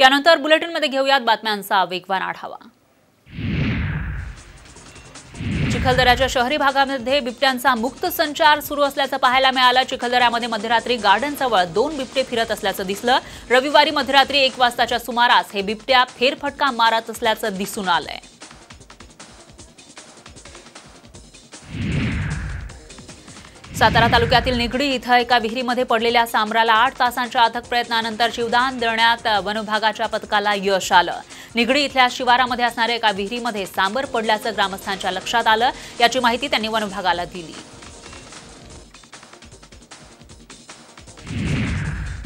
यानंतर बुलेटिनमध्ये घेऊयात बातम्यांचा वेगवान आढावा. चिखलदराच्या शहरी भागामध्ये बिबट्यांचा मुक्त संचार सुरू असल्याचं पाहायला मिळालं. चिखलदरामध्ये मध्यरात्री गार्डनजवळ 2 बिबटे फिरत असल्याचं दिसलं. रविवारी मध्यरात्री 1 वाजताच्या सुमारास हे बिबट्या फेरफटका मारत असल्याचं दिसून आलंय. सातारा तालुक्यातील निघडी इथं एका विहिरीमध्ये पडलेल्या सांबराला 8 तासांच्या अथक प्रयत्नानंतर जीवदान देण्यात वनविभागाच्या पथकाला यश आलं. निघडी इथल्या शिवारामध्ये असणाऱ्या एका विहिरीमध्ये सांबर पडल्याचं ग्रामस्थांच्या लक्षात आलं. याची माहिती त्यांनी वनविभागाला दिली.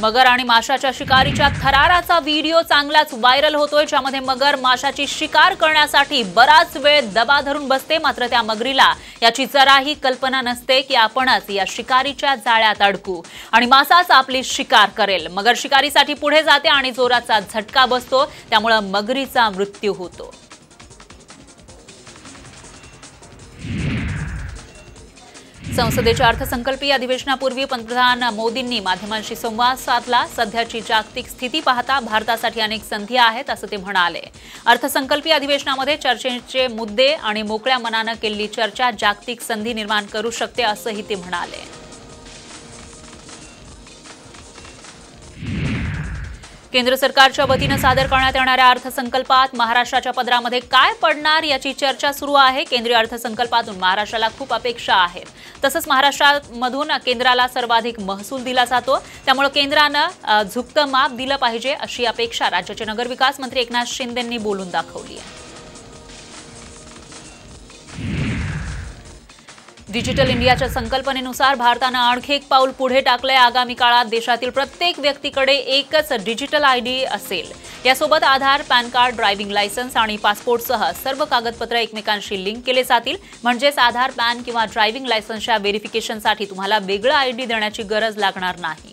मगर आणि माशाच्या शिकारीच्या थराराचा व्हिडिओ चांगलाच व्हायरल होतोय, ज्यामध्ये मगर माशाची शिकार करण्यासाठी बराच वेळ दबा धरून बसते. मात्र त्या मगरीला याची जराही कल्पना नसते की आपणच या शिकारीच्या जाळ्यात अडकू आणि मासाच आपली शिकार करेल. मगर शिकारीसाठी पुढे जाते आणि जोराचा झटका बसतो, त्यामुळे मगरीचा मृत्यू होतो. संसदेच्या अर्थसंकल्पीय अधिवेशनापूर्वी पंतप्रधान मोदींनी माध्यमांशी संवाद साधला. सध्याची जागतिक स्थिती पाहता भारतासाठी अनेक संधी आहेत, असं ते म्हणाले. अर्थसंकल्पीय अधिवेशनामध्ये चर्चेचे मुद्दे आणि मोकळ्या मनानं केलेली चर्चा जागतिक संधी निर्माण करू शकते, असंही ते म्हणाले. केंद्र सरकारच्या वतीनं सादर करण्यात येणाऱ्या अर्थसंकल्पात महाराष्ट्राच्या पदरामध्ये काय पडणार याची चर्चा सुरू आहे. केंद्रीय अर्थसंकल्पातून महाराष्ट्राला खूप अपेक्षा आहेत. तसंच महाराष्ट्रामधून केंद्राला सर्वाधिक महसूल दिला जातो, त्यामुळे केंद्रानं झुकतं माप दिलं पाहिजे अशी अपेक्षा राज्याचे नगरविकास मंत्री एकनाथ शिंदेंनी बोलून दाखवली आहे. डिजिटल इंडियाच्या संकल्पनेनुसार भारतानं आणखी एक पाऊल पुढे टाकलंय. आगामी काळात देशातील प्रत्येक व्यक्तीकडे एकच डिजिटल ID असेल. यासोबत Aadhaar, pan card, driving licence आणि पासपोर्टसह सर्व कागदपत्र एकमेकांशी लिंक केले जातील. म्हणजेच आधार, पॅन किंवा ड्रायव्हिंग लायसन्सच्या व्हेरिफिकेशनसाठी तुम्हाला वेगळं ID देण्याची गरज लागणार नाही.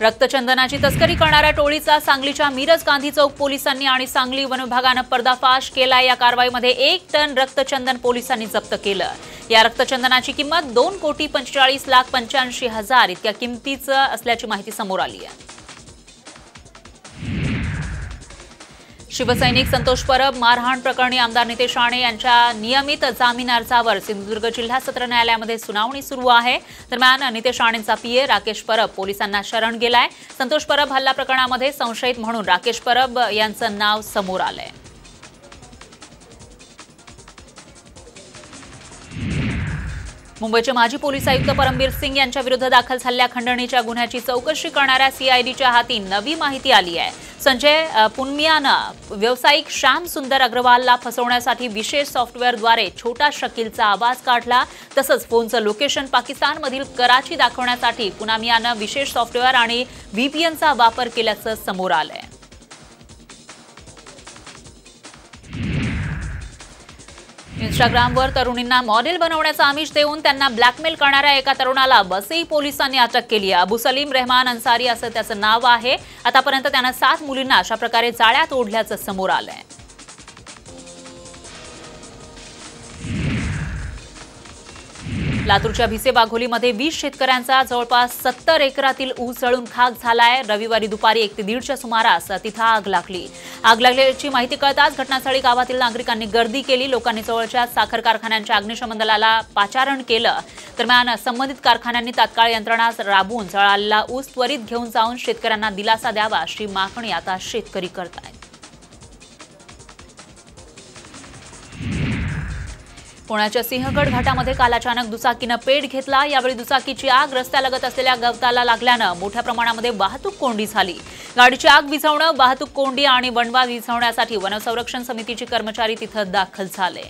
रक्तचंदनाची तस्करी करणाऱ्या टोळीचा सांगलीच्या मिरज गांधी चौक पोलिसांनी आणि सांगली वन विभागानं पर्दाफाश केला. या कारवाईमध्ये 1 टन रक्तचंदन पोलिसांनी जप्त केलं. या रक्तचंदनाची किंमत 2,45,85,000 इतक्या किमतीचं असल्याची माहिती समोर आली आहे. शिवसैनिक संतोष परब मारहाण प्रकरणी आमदार नितेश राणे यांच्या नियमित जामीन अर्जावर सिंधुदुर्ग जिल्हा सत्र न्यायालयामध्ये सुनावणी सुरू आहे. दरम्यान नितेश राणेंचा PA राकेश परब पोलिसांना शरण गेलाय. संतोष परब हल्ला प्रकरणामध्ये संशयित म्हणून राकेश परब यांचं नाव समोर आलंय. मुंबईचे माजी पोलीस आयुक्त परमबीर सिंह यांच्या विरुद्ध दाखल झालेल्या खंडणीच्या गुन्ह्याची चौकशी करणाऱ्या CIDच्या हाती नवी माहिती आली आहे. संजय पुणमियान व्यावसायिक श्याम सुंदर अग्रवालला फसवण्यासाठी विशेष सॉफ्टवेअरद्वारे छोटा शकीलचा आवाज काढला. तसंच फोनचं लोकेशन पाकिस्तानमधील कराची दाखवण्यासाठी पुणमियानं विशेष सॉफ्टवेअर आणि VPNचा वापर केल्याचं समोर आलंय. इंस्टाग्रामवर तरुणींना मॉडेल बनवण्याचं आमिष देऊन त्यांना ब्लॅकमेल करणाऱ्या एका तरुणाला वसई पोलिसांनी अटक केली आहे. अबू सलीम रहमान अंसारी असं त्याचं नाव आहे. आतापर्यंत त्यानं 7 मुलींना अशा प्रकारे जाळ्यात ओढल्याचं समोर आलंय. लातूरच्या भिसेवाघोलीमध्ये 20 शेतकऱ्यांचा जवळपास 70 एकरातील ऊस जळून खाक झालाय. रविवारी दुपारी 1 ते 1:30च्या सुमारास तिथं आग लागली. आग लागल्याची माहिती कळताच घटनास्थळी गावातील नागरिकांनी गर्दी केली. लोकांनी जवळच्या साखर कारखान्यांच्या अग्निशमन दलाला पाचारण केलं. दरम्यान संबंधित कारखान्यांनी तात्काळ यंत्रणा राबवून जळालेला ऊस त्वरित घेऊन जाऊन शेतकऱ्यांना दिलासा द्यावा अशी मागणी आता शेतकरी करत आहेत. पुण्याच्या सिंहगढ़ घाटामध्ये काल अचानक दुचाकीनं पेट घेतला. यावेळी दुचाकीची आग रस्त्यालगत असलेल्या गवताला लागल्यानं मोठ्या प्रमाणामध्ये वाहतूक कोंडी झाली. गाडीची आग विझवणं, वाहतूक कोंडी आणि वणवा विझवण्यासाठी वनसंरक्षण समितीचे कर्मचारी तिथं दाखल झाले.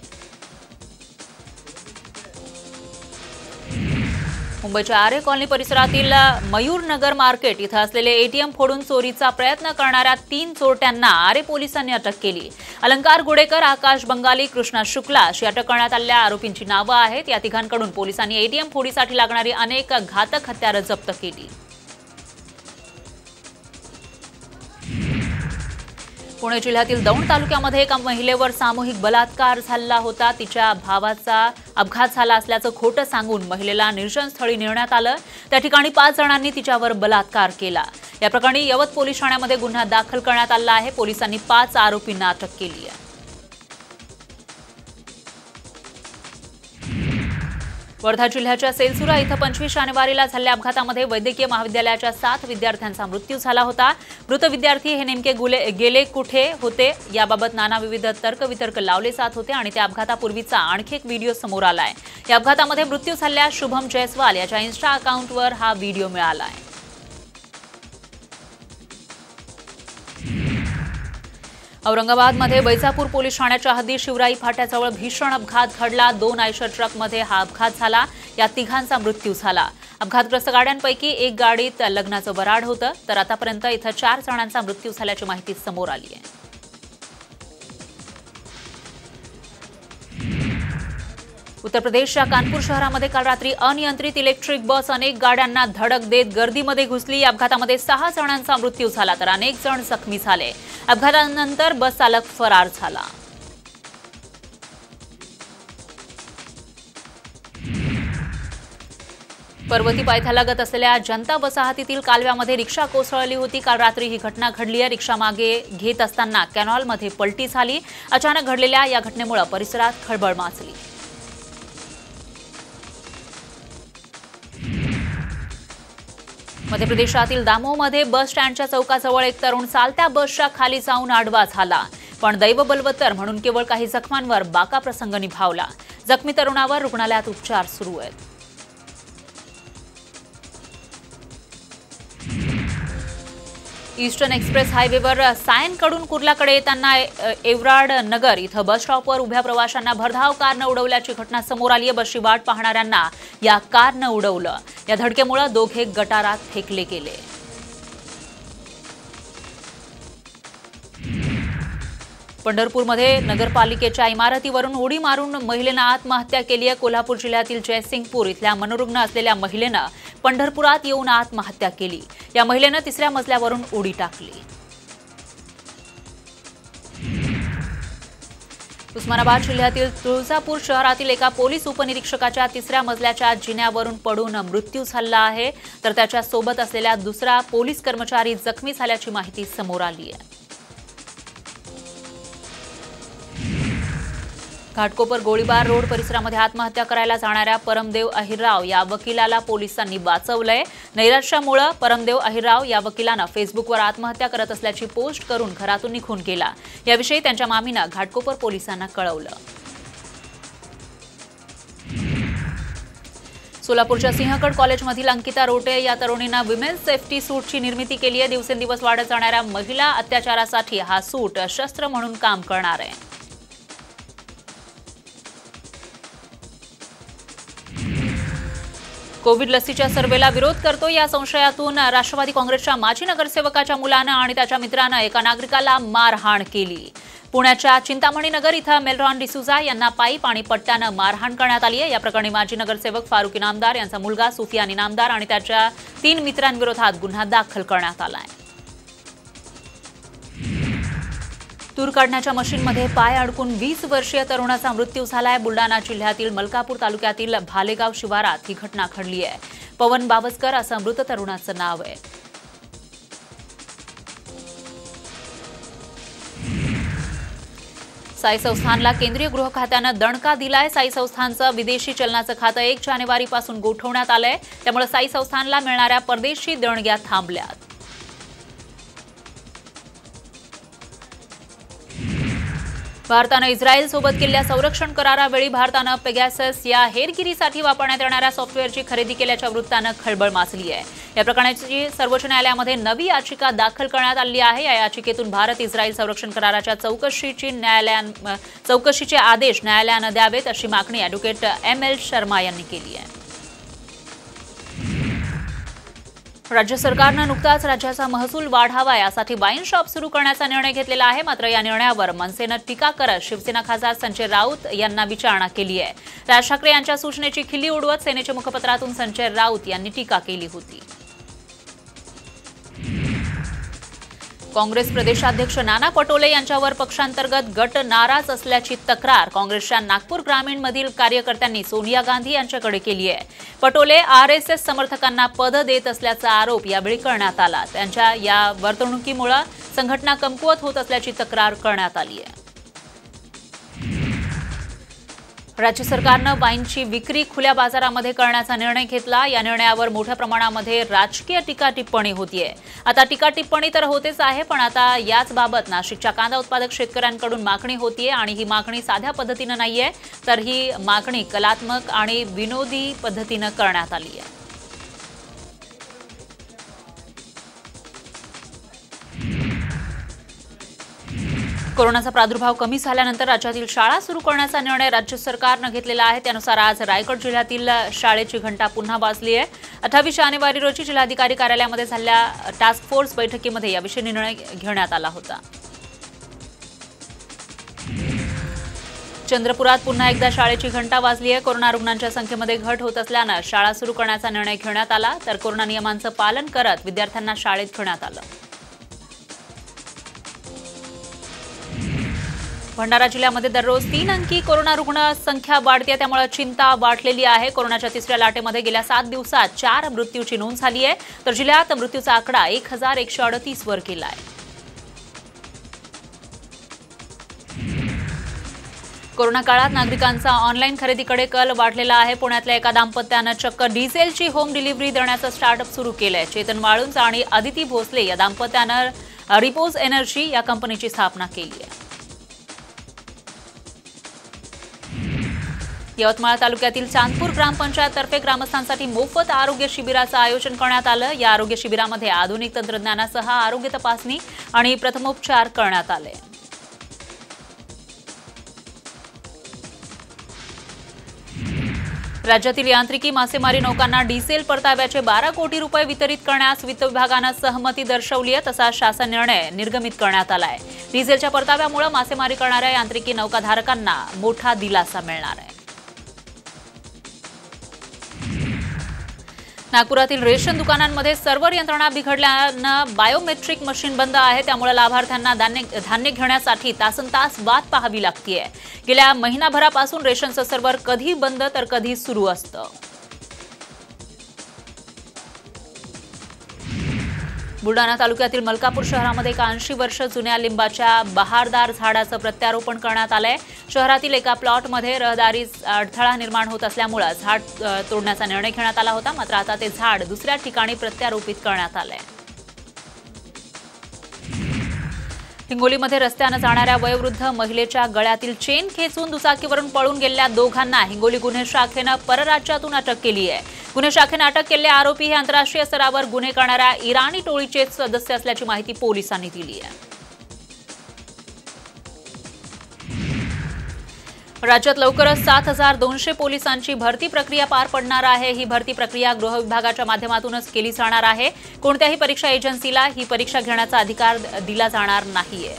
मुंबईच्या आरे कॉलनी परिसरातील मयूरनगर मार्केट इथं असलेले ATM फोडून चोरीचा प्रयत्न करणाऱ्या 3 चोरट्यांना आरे पोलिसांनी अटक केली. अलंकार गुडेकर, आकाश बंगाली, कृष्णा शुक्ला अशी अटक करण्यात आलेल्या आरोपींची नावं आहेत. या तिघांकडून पोलिसांनी ATM फोडीसाठी लागणारी अनेक घातक हत्यारं जप्त केली. पुणे जिल्ह्यातील दौंड तालुक्यामध्ये एका महिलेवर सामूहिक बलात्कार झाला होता। तिच्या भावाचा अपघात झाला असल्याचं खोटं सांगून महिलेला निर्जनस्थळी नेण्यात आलं। त्या ठिकाणी 5 जणांनी तिच्यावर बलात्कार केला। या प्रकरणी यवत पोलीस ठाण्यामध्ये गुन्हा दाखल करण्यात आला आहे। पोलिसांनी 5 आरोपींना अटक केली आहे। वर्धा जिल्ह्याच्या सेलसुरा इथं 25 जानेवारीला झालेल्या अपघातामध्ये वैद्यकीय महाविद्यालयाच्या 7 विद्यार्थ्यांचा मृत्यू झाला होता। मृत विद्यार्थी हे नेमके गेले कुठे होते याबाबत नाना विविध तर्कवितर्क लावले जात होते आणि त्या अपघातापूर्वीचा आणखी एक व्हिडिओ समोर आला आहे। या अपघातामध्ये मृत्यू झालेल्या शुभम जयस्वाल याच्या इन्स्टा अकाउंटवर हा व्हिडिओ मिळाला आहे। औरंगाबादमध्ये बैसापूर पोलीस ठाण्याच्या हद्दीत शिवराई फाट्याजवळ भीषण अपघात घडला। 2 आयशर ट्रकमध्ये हा अपघात झाला। या तिघांचा मृत्यू झाला। अपघातग्रस्त गाड्यांपैकी एक गाडीत लग्नाचं वराड होतं, तर आतापर्यंत इथं 4 जणांचा मृत्यू झाल्याची माहिती समोर आली आहे। उत्तर प्रदेशच्या कानपुर शहरामध्ये काल रात्री अनियंत्रित इलेक्ट्रिक बस अनेक गाड्यांना धडक देत गर्दीमध्ये घुसली। या अपघातामध्ये 6 जणांचा मृत्यू झाला, तर अनेक जण जखमी झाले। अपघातानंतर बस चालक फरार झाला। पर्वती पायथ्यालगत असलेल्या जनता वसाहतीतील कालव्यामध्ये रिक्षा कोसळली होती। काल रात्री ही घटना घडली आहे। रिक्षा मागे घेत असताना कॅनॉलमध्ये पलटी झाली। अचानक घडलेल्या या घटनेमुळे परिसरात खळबळ माजली। मध्य प्रदेशातील दामोहमध्ये बस स्टँडच्या चौकाजवळ एक तरुण चालत्या बसच्या खाली जाऊन आडवा झाला, पण दैव बलवत्तर म्हणून केवळ काही जखमांवर बाका प्रसंग निभावला। जखमी तरुणावर रुग्णालयात उपचार सुरू आहेत। ईस्टर्न एक्सप्रेस हायवेवर सायनकडून कुर्लाकडे येताना एवराड नगर इथं बस स्टॉपवर उभ्या प्रवाशांना भरधाव कारनं उडवल्याची घटना समोर आली आहे। बसची वाट पाहणाऱ्यांना या कारनं उडवलं। या धडकेमुळे दोघे गटारात फेकले गेले। पंढरपूरमध्ये नगरपालिकेच्या इमारतीवरून उडी मारून महिलेनं आत्महत्या केली आहे। कोल्हापूर जिल्ह्यातील जयसिंगपूर इथल्या मनोरुग्ण असलेल्या महिलेनं पंढरपुरात येऊन आत्महत्या केली। या महिलेनं 3ऱ्या मजल्यावरून उडी टाकली। उस्मानाबाद जिल्ह्यातील तुळजापूर शहरातील एका पोलीस उपनिरीक्षकाच्या 3ऱ्या मजल्याच्या जिन्यावरून पडून मृत्यू झाला आहे, तर त्याच्या सोबत असलेला दुसरा पोलीस कर्मचारी जखमी झाल्याची माहिती समोर आली आहे। घाटकोपर गोळीबार रोड परिसरामध्ये आत्महत्या करायला जाणाऱ्या परमदेव अहिराव या वकिलाला पोलिसांनी वाचवलंय। नैराश्यामुळे परमदेव अहिराव या वकिलानं फेसबुकवर आत्महत्या करत असल्याची पोस्ट करून घरातून निघून गेला। याविषयी त्यांच्या मामीनं घाटकोपर पोलिसांना कळवलं। सोलापूरच्या सिंहगढ़ कॉलेजमधील अंकिता रोटे या तरुणीनं विमेन्स सेफ्टी सूटची निर्मिती केली आहे। दिवसेंदिवस वाढत जाणाऱ्या महिला अत्याचारासाठी हा सूट शस्त्र म्हणून काम करणार आहे। कोविड लसीच्या सर्वेला विरोध करतो या संशयातून राष्ट्रवादी काँग्रेसच्या माजी नगरसेवकाच्या मुलानं आणि त्याच्या मित्रानं एका नागरिकाला मारहाण केली। पुण्याच्या चिंतामणी नगर इथं मेलरॉन डिसुजा यांना पाईप आणि पट्ट्यानं मारहाण करण्यात आली आहे। या प्रकरणी माजी नगरसेवक फारुक इनामदार यांचा मुलगा सुफियान इनामदार आणि त्याच्या 3 मित्रांविरोधात गुन्हा दाखल करण्यात आला आहे। तूर काढण्याच्या मशीनमध्ये पाय अडकून 20 वर्षीय तरुणाचा मृत्यू झाला आहे। बुलडाणा जिल्ह्यातील मलकापूर तालुक्यातील भालेगाव शिवारात ही घटना घडली आहे। पवन बाबसकर असं मृत तरुणाचं नाव आहे। साई संस्थानला केंद्रीय गृह खात्यानं दणका दिलाय। साई संस्थानचं विदेशी चलनाचं खातं 1 जानेवारीपासून गोठवण्यात आलंय, त्यामुळे साई संस्थानला मिळणाऱ्या परदेशी देणग्या थांबल्यात। भारतानं इस्रायलसोबत केलेल्या संरक्षण करारावेळी भारतानं पेगॅसस या हेरगिरीसाठी वापरण्यात येणाऱ्या सॉफ्टवेअरची खरेदी केल्याच्या वृत्तानं खळबळ माजली आहे। या प्रकरणाची सर्वोच्च न्यायालयामध्ये नवी याचिका दाखल करण्यात आली आहे। या याचिकेतून भारत इस्रायल संरक्षण कराराच्या चौकशीचे आदेश न्यायालयानं द्यावेत अशी मागणी ॲडव्होकेट ML शर्मा यांनी केली आहे। राज्य सरकारनं नुकताच राज्याचा महसूल वाढावा यासाठी वाईन शॉप सुरू करण्याचा निर्णय घेतलेला आहे। मात्र या निर्णयावर मनसेनं टीका करत शिवसेना खासदार संजय राऊत यांना विचारणा केली आहे। राज ठाकरे यांच्या सूचनेची खिल्ली उडवत सेनेच्या मुखपत्रातून संजय राऊत यांनी टीका केली होती। काँग्रेस प्रदेशाध्यक्ष नाना पटोले यांच्यावर पक्षांतर्गत गट नाराज असल्याची तक्रार काँग्रेसच्या नागपूर ग्रामीण मधील कार्यकर्त्यांनी सोनिया गांधी यांच्याकडे केली आहे। पटोले आरएसएस समर्थकांना पद देत असल्याचा आरोप यावेळी करण्यात आला। त्यांच्या या वर्तणुकीमुळे संघटना कमकुवत होत असल्याची तक्रार करण्यात आली आहे। राज्य सरकारने वाईनची विक्री खुल्या बाजारामध्ये करण्याचा निर्णय घेतला। या निर्णयावर मोठ्या प्रमाणामध्ये राजकीय टीका टिप्पणी होतीये। आता टीका टिप्पणी तर होतेच आहे, पण आता याच बाबत नाशिकच्या कांदा उत्पादक शेतकऱ्यांकडून मागणी होतीये आणि ही मागणी साध्या पद्धतीने नाहीये, तर ही मागणी कलात्मक आणि विनोदी पद्धतीने करण्यात आली आहे। कोरोनाचा प्रादुर्भाव कमी झाल्यानंतर राज्यातील शाळा सुरू करण्याचा निर्णय राज्य सरकारने घेतलेला आहे। त्यानुसार आज रायगड जिल्ह्यातील शाळेची घंटा पुन्हा वाजली आहे। 28 जानेवारी रोजी जिल्हाधिकारी कार्यालयामध्ये झालेल्या टास्क फोर्स बैठकीमध्ये याविषयी निर्णय घेण्यात आला होता। चंद्रपुरात पुन्हा एकदा शाळेची घंटा वाजली आहे। कोरोना रुग्णांच्या संख्येमध्ये घट होत असल्यानं शाळा सुरू करण्याचा निर्णय घेण्यात आला, तर कोरोना नियमांचं पालन करत विद्यार्थ्यांना शाळेत घेण्यात आलं। भंडारा जिल्ह्यामध्ये दररोज 3 अंकी कोरोना रुग्ण संख्या वाढते, त्यामुळे चिंता वाढलेली आहे। कोरोनाच्या 3ऱ्या लाटेमध्ये गेल्या 7 दिवसात 4 मृत्यूची नोंद झाली आहे, तर जिल्ह्यात मृत्यूचा आकडा 1138 वर गेला आहे। कोरोना काळात नागरिकांचा ऑनलाईन खरेदीकडे कल वाढलेला आहे। पुण्यातल्या एका दाम्पत्यानं चक्क डिझेलची होम डिलिव्हरी देण्याचं स्टार्टअप सुरू केलं आहे। चेतन वाळुंज आणि अदिती भोसले या दाम्पत्यानं रिपोज एनर्जी या कंपनीची स्थापना केली आहे। यवतमाळ तालुक्यातील चांदपूर ग्रामपंचायततर्फे ग्रामस्थांसाठी मोफत आरोग्य शिबिराचं आयोजन करण्यात आलं। या आरोग्य शिबिरामध्ये आधुनिक तंत्रज्ञानासह आरोग्य तपासणी आणि प्रथमोपचार करण्यात आले। राज्यातील यांत्रिकी मासेमारी नौकांना डिझेल परताव्याचे 12 कोटी रुपये वितरित करण्यास वित्त विभागानं सहमती दर्शवली आहे। तसा शासन निर्णय निर्गमित करण्यात आला आहे। डिझेलच्या परताव्यामुळे मासेमारी करणाऱ्या यांत्रिकी नौकाधारकांना मोठा दिलासा मिळणार आहे। नागपुरातील रेशन दुकानांमध्ये सर्व्हर यंत्रणा बिघडल्यानं बायोमेट्रिक मशीन बंद आहे, त्यामुळे लाभार्थ्यांना धान्य घेण्यासाठी तासनतास वाट पाहावी लागतेय। गेल्या महिनाभरापासून रेशनचं सर्व्हर कधी बंद तर कधी सुरू असतं। बुलढाणा तालुक्यातील मलकापूर शहरामध्ये 80 वर्ष जुन्या लिंबाच्या बहारदार झाडाचं प्रत्यारोपण करण्यात आलंय। शहरातील एका प्लॉटमध्ये रहदारीस अडथळा निर्माण होत असल्यामुळे झाड तोडण्याचा निर्णय घेण्यात आला होता, मात्र आता ते झाड दुसऱ्या ठिकाणी प्रत्यारोपित करण्यात आलंय। हिंगोलीमध्ये रस्त्यानं जाणाऱ्या वयोवृद्ध महिलेच्या गळ्यातील चेन खेचून दुचाकीवरून पळून गेलेल्या दोघांना हिंगोली गुन्हे शाखेनं परराज्यातून अटक केली आहे। गुन्हे शाखेनं अटक केलेले आरोपी हे आंतरराष्ट्रीय स्तरावर गुन्हे करणाऱ्या इराणी टोळीचे सदस्य असल्याची माहिती पोलिसांनी दिली आहे। राज्यात लवकरच 7200 पोलिसांची भरती प्रक्रिया पार पडणार आहे। ही भरती प्रक्रिया गृह विभागाच्या माध्यमातूनच केली जाणार आहे। कोणत्याही परीक्षा एजन्सीला ही परीक्षा घेण्याचा अधिकार दिला जाणार नाहीये।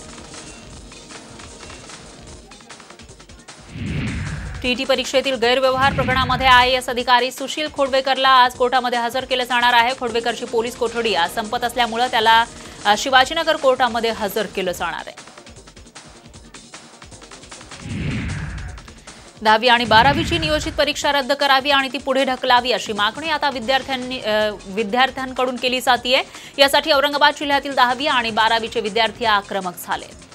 टीईटी परीक्षेतील गैरव्यवहार प्रकरणामध्ये आयएएस अधिकारी सुशील खोडवेकरला आज कोर्टामध्ये हजर केले जाणार आहे। खोडवेकरची पोलीस कोठडी आज संपत असल्यामुळे त्याला शिवाजीनगर कोर्टामध्ये हजर केलं जाणार आहे। 10वी आणि 12वीची नियोजित परीक्षा रद्द करावी आणि ती पुढे ढकलावी अशी मागणी आता विद्यार्थ्यांकडून केली जाते आहे। यासाठी औरंगाबाद जिल्ह्यातील 10वी आणि 12वीचे विद्यार्थी आक्रमक झाले।